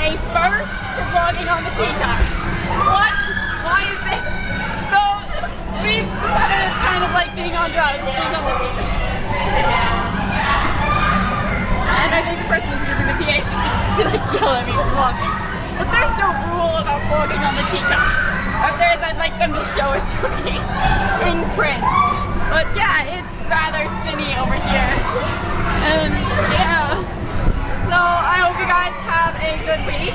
a first for vlogging on the T-Top. What? Why is this? So we've decided it's kind of like being on drugs, being on the T-Top. And I think the person is using the PA system to like yell at me for vlogging. But there's no rule about vlogging on the T-Top. If there is, I'd like them to show it to me in print. But yeah, it's rather spinny over here. And yeah, so I hope you guys have a good week.